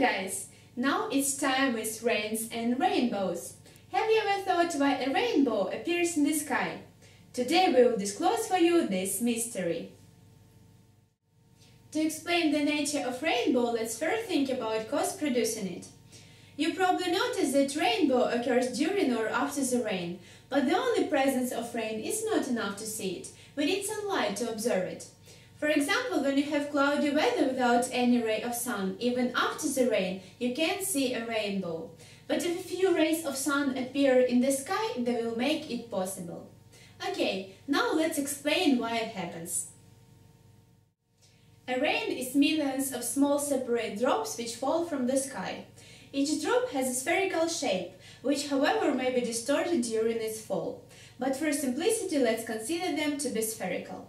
Hello guys! Now it's time with rains and rainbows. Have you ever thought why a rainbow appears in the sky? Today we will disclose for you this mystery. To explain the nature of rainbow, let's first think about cause producing it. You probably noticed that rainbow occurs during or after the rain, but the only presence of rain is not enough to see it. We need sunlight to observe it. For example, when you have cloudy weather without any ray of sun, even after the rain, you can't see a rainbow. But if a few rays of sun appear in the sky, they will make it possible. Okay, now let's explain why it happens. A rain is millions of small separate drops which fall from the sky. Each drop has a spherical shape, which however may be distorted during its fall. But for simplicity, let's consider them to be spherical.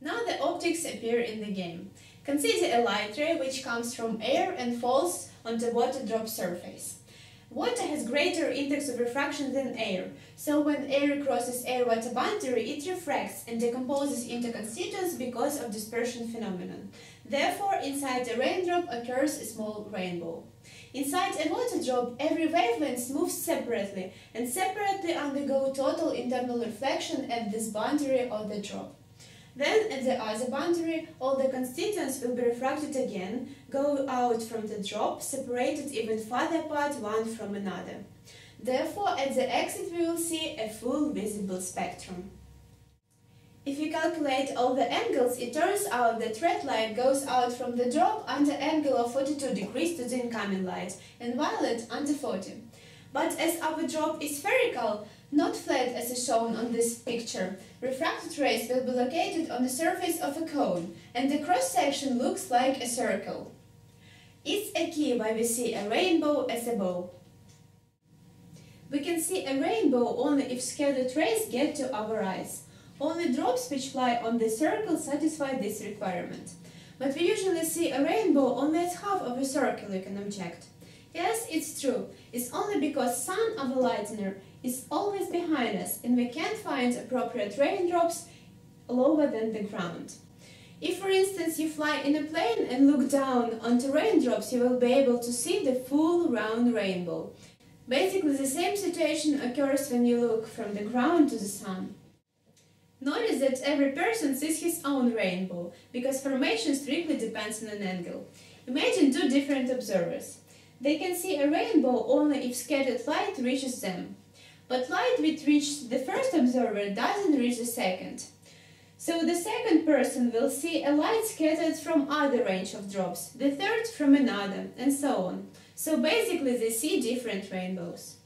Now the optics appear in the game. Consider a light ray which comes from air and falls on the water drop surface. Water has greater index of refraction than air, so when air crosses air-water boundary, it refracts and decomposes into constituents because of dispersion phenomenon. Therefore, inside a raindrop occurs a small rainbow. Inside a water drop, every wavelength moves separately and separately undergo total internal reflection at this boundary of the drop. Then, at the other boundary, all the constituents will be refracted again, go out from the drop, separated even farther apart one from another. Therefore, at the exit we will see a full visible spectrum. If you calculate all the angles, it turns out that red light goes out from the drop under angle of 42 degrees to the incoming light, and violet under 40. But as our drop is spherical, not flat as is shown on this picture, refracted rays will be located on the surface of a cone, and the cross-section looks like a circle. It's a key why we see a rainbow as a bow. We can see a rainbow only if scattered rays get to our eyes. Only drops which fly on the circle satisfy this requirement. But we usually see a rainbow only as half of a circle, you can object. Yes, it's true. It's only because sun, our lightener, is always behind us and we can't find appropriate raindrops lower than the ground. If, for instance, you fly in a plane and look down onto raindrops, you will be able to see the full round rainbow. Basically, the same situation occurs when you look from the ground to the sun. Notice that every person sees his own rainbow, because formation strictly depends on an angle. Imagine two different observers. They can see a rainbow only if scattered light reaches them. But light which reaches the first observer doesn't reach the second. So the second person will see a light scattered from other range of drops, the third from another, and so on. So basically they see different rainbows.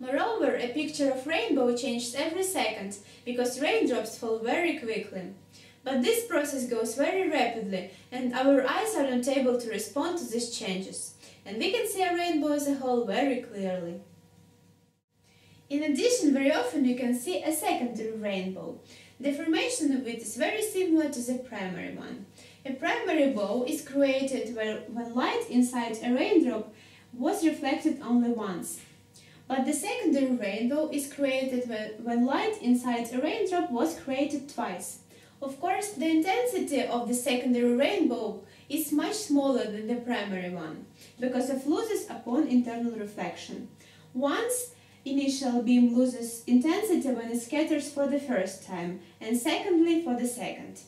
Moreover, a picture of rainbow changes every second, because raindrops fall very quickly. But this process goes very rapidly, and our eyes are not able to respond to these changes, and we can see a rainbow as a whole very clearly. In addition, very often you can see a secondary rainbow, the formation of it is very similar to the primary one. A primary bow is created when light inside a raindrop was reflected only once. But the secondary rainbow is created when light inside a raindrop was created twice. Of course, the intensity of the secondary rainbow is much smaller than the primary one, because of losses upon internal reflection. Once, initial beam loses intensity when it scatters for the first time, and secondly for the second.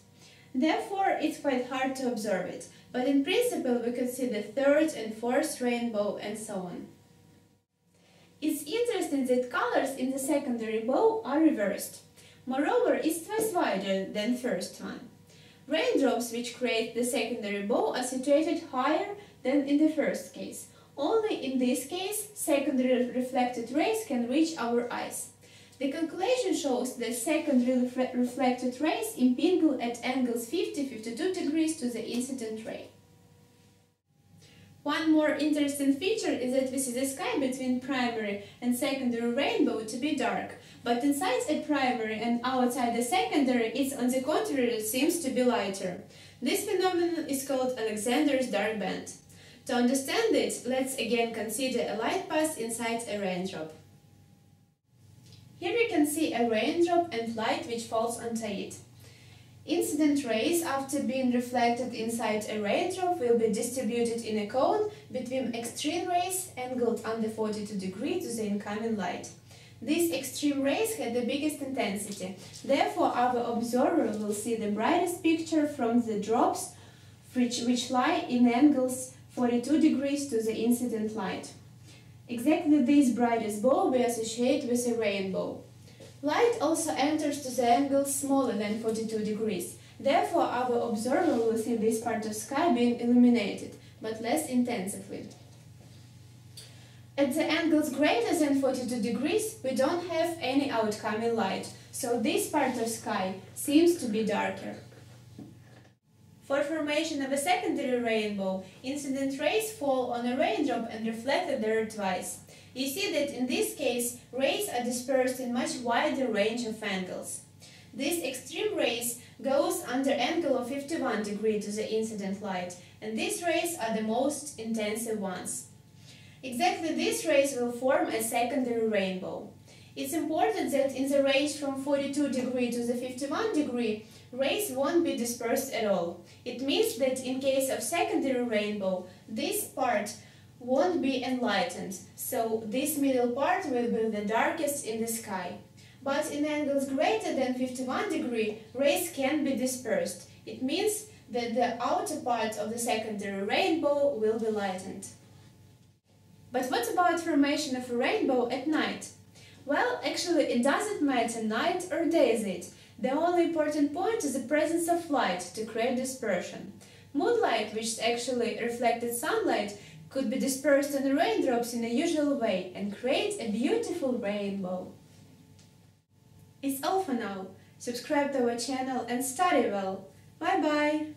Therefore, it's quite hard to observe it, but in principle we could see the third and fourth rainbow and so on. It's interesting that colors in the secondary bow are reversed. Moreover, it's twice wider than first one. Raindrops which create the secondary bow are situated higher than in the first case. Only in this case, secondary reflected rays can reach our eyes. The calculation shows that secondary reflected rays impingle at angles 50-52 degrees to the incident ray. One more interesting feature is that we see the sky between primary and secondary rainbow to be dark, but inside a primary and outside the secondary it on the contrary seems to be lighter. This phenomenon is called Alexander's dark band. To understand it, let's again consider a light path inside a raindrop. Here you can see a raindrop and light which falls onto it. Incident rays, after being reflected inside a raindrop, will be distributed in a cone between extreme rays angled under 42 degrees to the incoming light. These extreme rays had the biggest intensity, therefore our observer will see the brightest picture from the drops which lie in angles 42 degrees to the incident light. Exactly this brightest ball we associate with a rainbow. Light also enters to the angles smaller than 42 degrees, therefore our observer will see this part of sky being illuminated, but less intensively. At the angles greater than 42 degrees, we don't have any outcoming light, so this part of sky seems to be darker. For formation of a secondary rainbow, incident rays fall on a raindrop and reflected there twice. You see that in this case, rays are dispersed in much wider range of angles. This extreme rays goes under angle of 51 degrees to the incident light, and these rays are the most intensive ones. Exactly these rays will form a secondary rainbow. It's important that in the range from 42 degree to the 51 degree, rays won't be dispersed at all. It means that in case of secondary rainbow, this part won't be enlightened, so this middle part will be the darkest in the sky. But in angles greater than 51 degree, rays can be dispersed. It means that the outer part of the secondary rainbow will be lightened. But what about formation of a rainbow at night? Well, actually it doesn't matter night or day is it. The only important point is the presence of light to create dispersion. Moonlight, which is actually reflected sunlight, could be dispersed on the raindrops in the usual way and create a beautiful rainbow. It's all for now. Subscribe to our channel and study well. Bye-bye!